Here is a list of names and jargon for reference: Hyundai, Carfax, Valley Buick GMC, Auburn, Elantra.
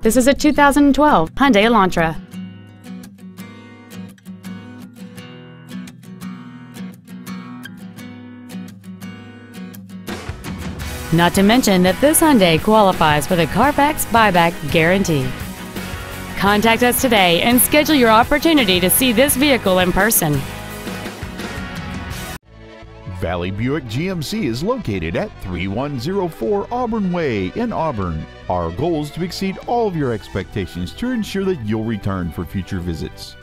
This is a 2012 Hyundai Elantra. Not to mention that this Hyundai qualifies for the Carfax buyback guarantee. Contact us today and schedule your opportunity to see this vehicle in person. Valley Buick GMC is located at 3104 Auburn Way in Auburn. Our goal is to exceed all of your expectations to ensure that you'll return for future visits.